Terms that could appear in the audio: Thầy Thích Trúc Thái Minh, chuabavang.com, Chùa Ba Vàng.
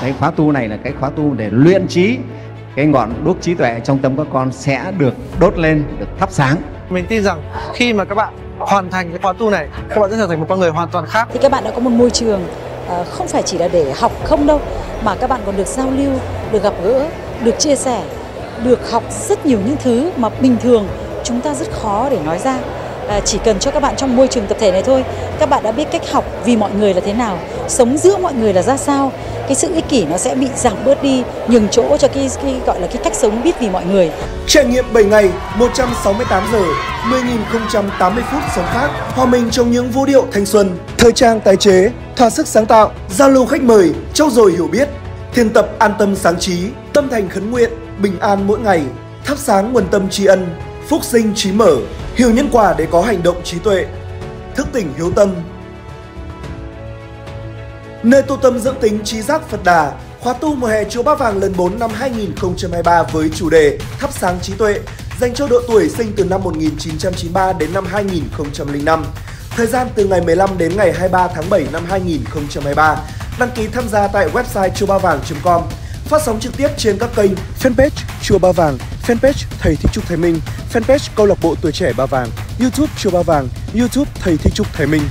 Cái khóa tu này là cái khóa tu để luyện trí, cái ngọn đuốc trí tuệ trong tâm các con sẽ được đốt lên, được thắp sáng. Mình tin rằng khi mà các bạn hoàn thành cái khóa tu này, các bạn sẽ trở thành một con người hoàn toàn khác. Thì các bạn đã có một môi trường không phải chỉ là để học không đâu, mà các bạn còn được giao lưu, được gặp gỡ, được chia sẻ, được học rất nhiều những thứ mà bình thường chúng ta rất khó để nói ra. Chỉ cần cho các bạn trong môi trường tập thể này thôi, các bạn đã biết cách học vì mọi người là thế nào, sống giữa mọi người là ra sao, cái sự ích kỷ nó sẽ bị giảm bớt đi, nhường chỗ cho cái gọi là cái cách sống biết vì mọi người. Trải nghiệm 7 ngày, 168 giờ, 10.080 phút sống khác, hòa mình trong những vũ điệu thanh xuân, thời trang tái chế, thỏa sức sáng tạo, giao lưu khách mời, trau dồi hiểu biết, thiền tập an tâm sáng trí, tâm thành khấn nguyện, bình an mỗi ngày, thắp sáng nguồn tâm tri ân, phúc sinh trí mở, hiểu nhân quả để có hành động trí tuệ, thức tỉnh hiếu tâm. Nơi tu tâm dưỡng tính trí giác Phật Đà, khóa tu mùa hè Chùa Ba Vàng lần 4 năm 2023 với chủ đề thắp sáng trí tuệ dành cho độ tuổi sinh từ năm 1993 đến năm 2005. Thời gian từ ngày 15 đến ngày 23 tháng 7 năm 2023. Đăng ký tham gia tại website chuabavang.com. Phát sóng trực tiếp trên các kênh fanpage Chùa Ba Vàng, fanpage Thầy Thích Trúc Thái Minh, fanpage Câu lạc bộ Tuổi trẻ Ba Vàng, YouTube Chùa Ba Vàng, YouTube Thầy Thích Trúc Thái Minh.